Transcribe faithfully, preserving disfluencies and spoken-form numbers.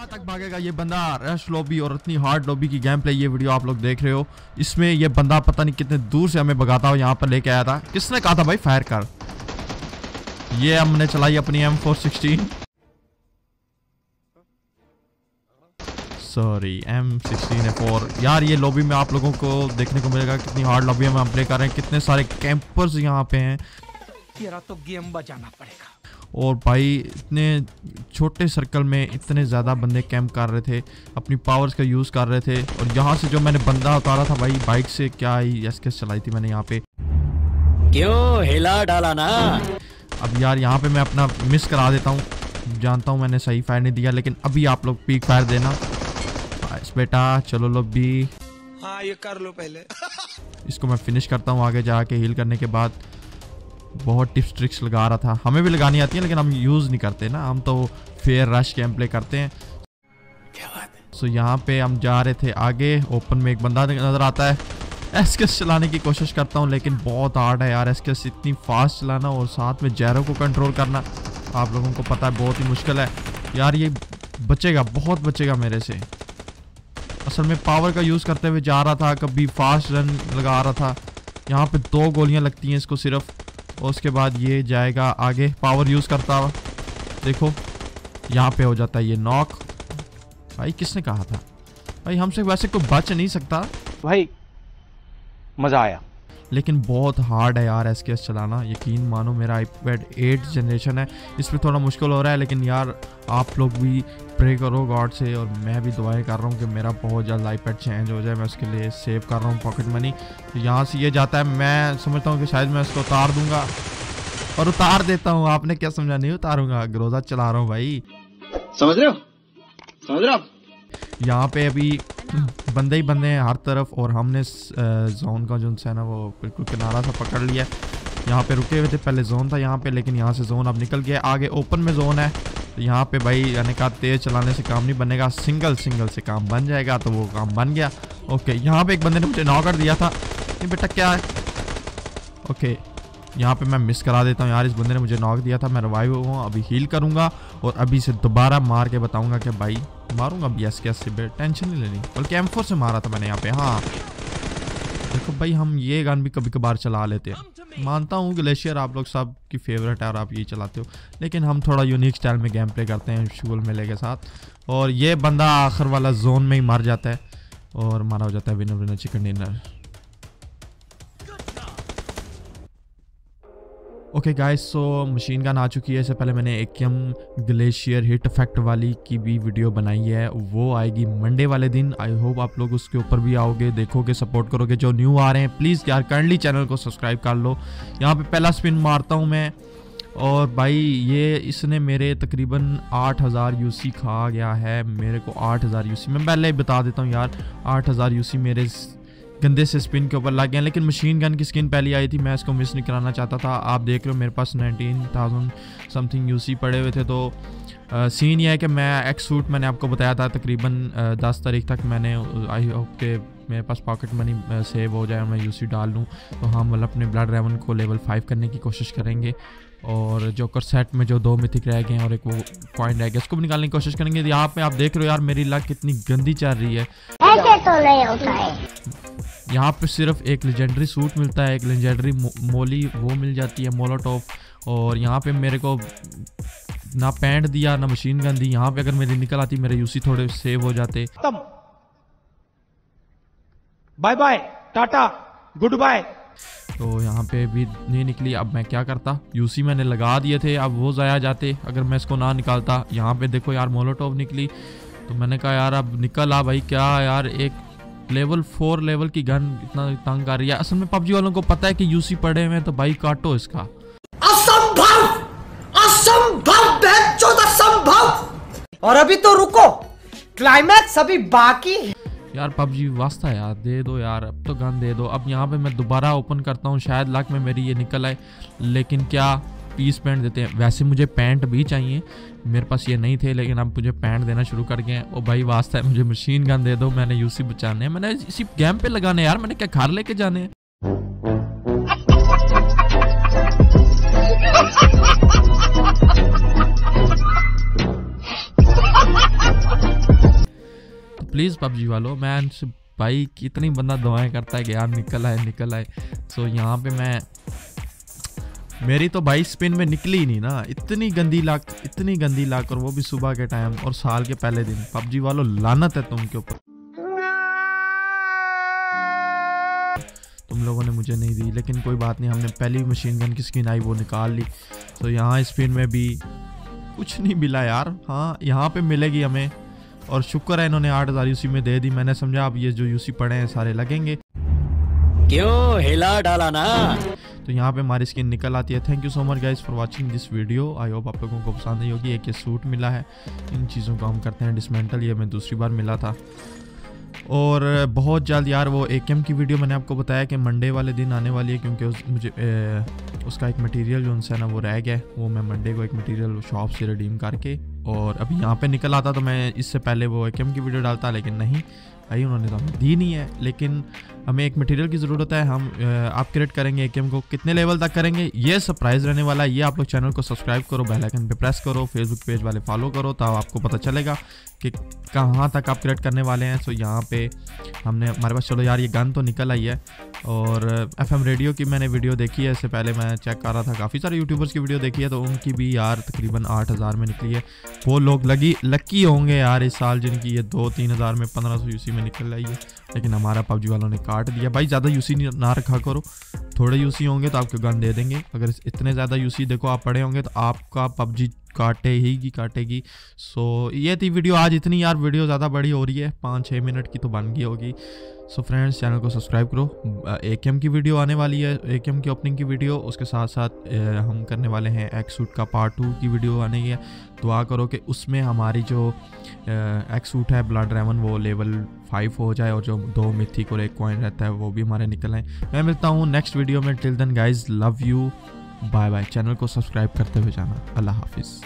कहाँ तक भागेगा ये बंदा। रश लॉबी और इतनी हार्ड लॉबी की गेम प्ले ये वीडियो आप लोग देख रहे हो। इसमें ये बंदा पता नहीं कितने दूर से हमें भगाता हुआ यहाँ पर लेके आया था। किसने कहा था भाई फायर कर। ये हमने चलाई अपनी M four sixteen, sorry M sixteen A four. यार ये लॉबी में आप लोगों को देखने को मिलेगा कितनी हार्ड लॉबी में हम प्ले कर रहे हैं। कितने सारे कैंपर्स यहाँ पे हैं। तेरा तो गेम बजाना पड़ेगा। और भाई इतने छोटे सर्कल में इतने ज़्यादा बंदे कैंप कर रहे थे, अपनी पावर्स का यूज़ कर रहे थे। और यहाँ से जो मैंने बंदा उतारा था भाई बाइक से, क्या ही एसकेस चलाई थी मैंने यहाँ पे। क्यों हिला डाला ना। अब यार यहाँ पे मैं अपना मिस करा देता हूँ। जानता हूँ मैंने सही फायर नहीं दिया, लेकिन अभी आप लोग पीक फायर देना बेटा। चलो लो बी, हाँ ये कर लो पहले। इसको मैं फिनिश करता हूँ आगे जाके हील करने के बाद। बहुत टिप्स ट्रिक्स लगा रहा था, हमें भी लगानी आती है लेकिन हम यूज़ नहीं करते ना। हम तो फेयर रश गेम प्ले करते हैं। क्या बात है। सो यहाँ पे हम जा रहे थे आगे। ओपन में एक बंदा नज़र आता है। एसकेस चलाने की कोशिश करता हूँ लेकिन बहुत हार्ड है यार। एसकेस इतनी फास्ट चलाना और साथ में जैरो को कंट्रोल करना आप लोगों को पता है बहुत ही मुश्किल है यार। ये बचेगा, बहुत बचेगा मेरे से। असल में पावर का यूज़ करते हुए जा रहा था, कभी फास्ट रन लगा रहा था। यहाँ पे दो गोलियाँ लगती हैं इसको सिर्फ, और उसके बाद ये जाएगा आगे। पावर यूज़ करता हुआ देखो यहाँ पे हो जाता है ये नॉक। भाई किसने कहा था भाई हमसे वैसे कोई बच नहीं सकता। भाई मज़ा आया। लेकिन बहुत हार्ड है यार एसकेएस चलाना, यकीन मानो। मेरा आईपैड एट जनरेशन है, इसमें थोड़ा मुश्किल हो रहा है। लेकिन यार आप लोग भी प्रे करो गॉड से, और मैं भी दुआएं कर रहा हूँ कि मेरा बहुत जल्द आईपैड चेंज हो जाए। मैं उसके लिए सेव कर रहा हूँ पॉकेट मनी। तो यहाँ से ये जाता है, मैं समझता हूँ कि शायद मैं इसको उतार दूँगा, और उतार देता हूँ। आपने क्या समझा, नहीं उतारूँगा, रोज़ा चला रहा हूँ भाई, समझ रहे हो, समझ रहे हो आप। यहाँ पे अभी बंदे ही बंदे हैं हर तरफ, और हमने जोन का जो है ना वो बिल्कुल किनारा सा पकड़ लिया। यहाँ पे रुके हुए थे, पहले जोन था यहाँ पे, लेकिन यहाँ से जोन अब निकल गया। आगे ओपन में जोन है, तो यहाँ पे भाई यानी कहा तेज़ चलाने से काम नहीं बनेगा, सिंगल सिंगल से काम बन जाएगा। तो वो काम बन गया। ओके यहाँ पे एक बंदे ने मुझे नॉक कर दिया था। ये बेटा क्या है। ओके यहाँ पे मैं मिस करा देता हूँ यार। इस बंदे ने मुझे नॉक दिया था, मैं रिवाइव हूँ, अभी हील करूँगा और अभी से दोबारा मार के बताऊँगा कि भाई मारूंगा भी एसकेएस से, बे टेंशन नहीं लेनी। बल्कि एम फोर से मारा था मैंने यहाँ पे। हाँ देखो भाई हम ये गन भी कभी कभार चला लेते हैं। मानता हूँ ग्लेशियर आप लोग सब की फेवरेट है और आप ये चलाते हो, लेकिन हम थोड़ा यूनिक स्टाइल में गेम प्ले करते हैं शुगल मेले के साथ। और ये बंदा आखिर वाला जोन में ही मर जाता है, और मारा हो जाता है winner winner chicken dinner. Okay guys, so machine gun आ चुकी है। इससे पहले मैंने एक्यम ग्लेशियर हिट इफेक्ट वाली की भी वीडियो बनाई है, वो आएगी मंडे वाले दिन। आई होप आप लोग उसके ऊपर भी आओगे, देखोगे, सपोर्ट करोगे। जो न्यू आ रहे हैं प्लीज़ यार काइंडली चैनल को सब्सक्राइब कर लो। यहाँ पे पहला स्पिन मारता हूँ मैं, और भाई ये इसने मेरे तकरीबन आठ हज़ार यू सी खा गया है। मेरे को आठ हज़ार यू सी, मैं पहले ही बता देता हूँ यार, आठ हज़ार यू सी मेरे गंदे से स्पिन के ऊपर लग गए। लेकिन मशीन गन की स्किन पहली आई थी, मैं इसको मिस नहीं कराना चाहता था। आप देख रहे हो मेरे पास नाइनटीन थाउजेंड समथिंग यूसी पड़े हुए थे। तो आ, सीन यह है कि मैं एक्स सूट मैंने आपको बताया था तकरीबन दस तारीख तक मैंने, आई होप के मेरे पास पॉकेट मनी सेव हो जाए, मैं यूसी डाल लूँ। तो हम अपने ब्लड रेवन को लेवल फाइव करने की कोशिश करेंगे, और जोकर सेट में जो दो मिथिक रह गए हैं और एक वो पॉइंट रह गया, इसको भी निकालने की कोशिश करेंगे। यहाँ पे आप देख रहे हो यार मेरी लक कितनी गंदी चल रही है। ऐसे तो नहीं होता है। यहाँ पे सिर्फ एक लेजेंडरी सूट मिलता है, एक लेजेंडरी मो, मोली वो मिल जाती है मोलोटॉप। और यहाँ पे मेरे को ना पैंट दिया ना मशीन गन दी। यहाँ पे अगर मेरी निकल आती मेरे यूसी थोड़े सेव हो जाते। Bye bye tata good bye. तो यहाँ पे भी नहीं निकली। अब मैं क्या करता, यूसी मैंने लगा दिए थे, अब वो ज़ाया जाते अगर मैं इसको ना निकालता। यहाँ पे देखो यार मोलोटॉप निकली, तो मैंने कहा यार अब निकल आ भाई। क्या यार एक लेवल फोर लेवल की गन इतना तंग कर रही है। असल में पबजी वालों को पता है कि यूसी पड़े हुए हैं, तो भाई काटो इसका। असंभव, असंभव, असंभव। और अभी तो रुको, क्लाइमैक्स अभी बाकी है। यार पबजी वास्ता यार, दे दो यार, अब तो गन दे दो। अब यहाँ पे मैं दोबारा ओपन करता हूँ, शायद लाख में मेरी ये निकल आए। लेकिन क्या पीस पैंट देते हैं। वैसे मुझे पैंट भी चाहिए, मेरे पास ये नहीं थे, लेकिन अब मुझे पैंट देना शुरू कर गए। ओ भाई वास्ता है, मुझे मशीन गन दे दो, मैंने यूसी बचाने हैं, मैंने इसी गेम पे लगाने यार। मैंने क्या घर लेके जाने हैं। प्लीज़ पबजी वालों, मैं भाई कितनी बंदा दुआएं करता है कि यार निकल आए निकल आए। सो यहाँ पे मैं मेरी तो भाई स्पिन में निकली ही नहीं ना, इतनी गंदी लाख इतनी गंदी लाख और वो भी सुबह के टाइम और साल के पहले दिन। पबजी वालों लानत है तुम के ऊपर, तुम लोगों ने मुझे नहीं दी, लेकिन कोई बात नहीं, हमने पहली मशीन गन की स्किन आई वो निकाल ली। तो यहाँ स्पिन में भी कुछ नहीं मिला यार। हाँ यहाँ पे मिलेगी हमें, और शुक्र है इन्होंने आठ हज़ार यूसी में दे दी। मैंने समझा अब ये जो यूसी पड़े हैं सारे लगेंगे, क्यों हिला डाला ना। तो यहाँ पे हमारी स्किन निकल आती है। Thank you so much guys for watching this video, I hope आप लोगों को पसंद आई होगी। एक ये सूट मिला है, इन चीज़ों को हम करते हैं डिसमेंटल, ये हमें दूसरी बार मिला था। और बहुत जल्द यार वो एकेएम की वीडियो मैंने आपको बताया कि मंडे वाले दिन आने वाली है, क्योंकि उस, मुझे ए, उसका एक मटेरियल जो उनसे ना वो रह गया है, वो मैं मंडे को एक मटेरियल शॉप से रिडीम करके, और अभी यहाँ पे निकल आता तो मैं इससे पहले वो एकेएम की वीडियो डालता, लेकिन नहीं भाई उन्होंने तो हमें दी नहीं है। लेकिन हमें एक मटेरियल की ज़रूरत है, हम अपग्रेड करेंगे एकेएम को, कितने लेवल तक करेंगे ये सरप्राइज़ रहने वाला है। ये आप लोग चैनल को सब्सक्राइब करो, बेल आइकन पे प्रेस करो, फेसबुक पेज वाले फॉलो करो, तब आपको पता चलेगा कि कहाँ तक अपग्रेड करने वाले हैं। सो यहाँ पे हमने हमारे पास, चलो यार ये गन तो निकल आई है। और एफएम रेडियो की मैंने वीडियो देखी है, इससे पहले मैं चेक कर रहा था, काफ़ी सारे यूट्यूबर्स की वीडियो देखी है, तो उनकी भी यार तकरीबन आठ हज़ार में निकली है। वो लोग लगी लकी होंगे यार इस साल जिनकी ये दो तीन हज़ार में पंद्रह सौ यूसी में निकल आई है, लेकिन हमारा पबजी वालों ने काट दिया। भाई ज़्यादा यूसी ना रखा करो, थोड़े यूसी होंगे तो आपको गन दे देंगे, अगर इतने ज़्यादा यूसी देखो आप पड़े होंगे तो आपका पबजी काटे ही की काटेगी। सो ये थी वीडियो आज इतनी, यार वीडियो ज़्यादा बड़ी हो रही है, पाँच छः मिनट की तो बन गई होगी। सो फ्रेंड्स चैनल को सब्सक्राइब करो, एकेएम की वीडियो आने वाली है, एकेएम की ओपनिंग की वीडियो, उसके साथ साथ हम करने वाले हैं एक्सूट का पार्ट टू की वीडियो आने की है। दुआ करो कि उसमें हमारी जो एक्सूट है ब्लड रेवन वो लेवल फाइव हो जाए, और जो दो मिथिक और एक कॉइन रहता है वो भी हमारे निकल आए। मैं मिलता हूँ नेक्स्ट वीडियो में, till then guys love you, bye bye. Channel को सब्सक्राइब करते हुए जाना, अल्लाह हाफिज़।